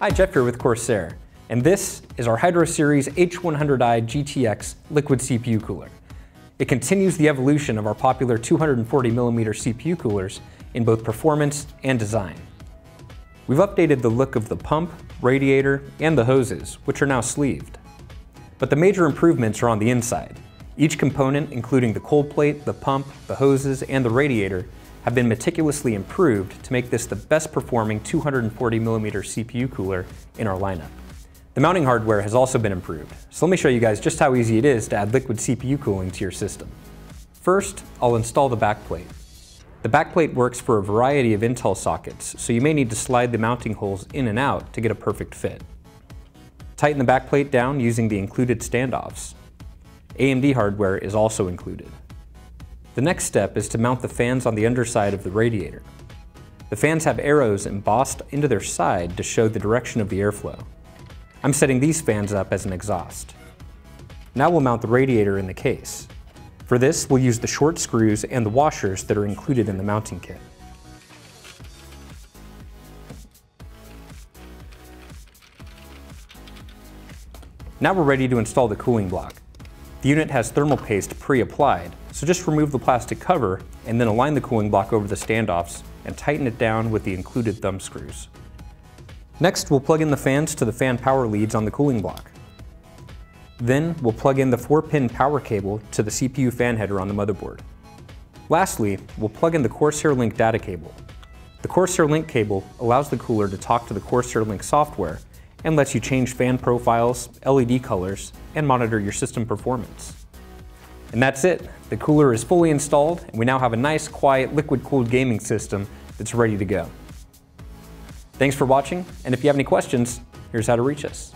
Hi, Jeff here with Corsair, and this is our Hydro Series H100i GTX liquid CPU cooler. It continues the evolution of our popular 240mm CPU coolers in both performance and design. We've updated the look of the pump, radiator, and the hoses, which are now sleeved. But the major improvements are on the inside. Each component, including the cold plate, the pump, the hoses, and the radiator, have been meticulously improved to make this the best performing 240mm CPU cooler in our lineup. The mounting hardware has also been improved, so let me show you guys just how easy it is to add liquid CPU cooling to your system. First, I'll install the backplate. The backplate works for a variety of Intel sockets, so you may need to slide the mounting holes in and out to get a perfect fit. Tighten the backplate down using the included standoffs. AMD hardware is also included. The next step is to mount the fans on the underside of the radiator. The fans have arrows embossed into their side to show the direction of the airflow. I'm setting these fans up as an exhaust. Now we'll mount the radiator in the case. For this, we'll use the short screws and the washers that are included in the mounting kit. Now we're ready to install the cooling block. The unit has thermal paste pre-applied, so just remove the plastic cover and then align the cooling block over the standoffs and tighten it down with the included thumb screws. Next, we'll plug in the fans to the fan power leads on the cooling block. Then we'll plug in the 4-pin power cable to the CPU fan header on the motherboard. Lastly, we'll plug in the Corsair Link data cable. The Corsair Link cable allows the cooler to talk to the Corsair Link software and lets you change fan profiles, LED colors, and monitor your system performance. And that's it. The cooler is fully installed, and we now have a nice, quiet, liquid-cooled gaming system that's ready to go. Thanks for watching, and if you have any questions, here's how to reach us.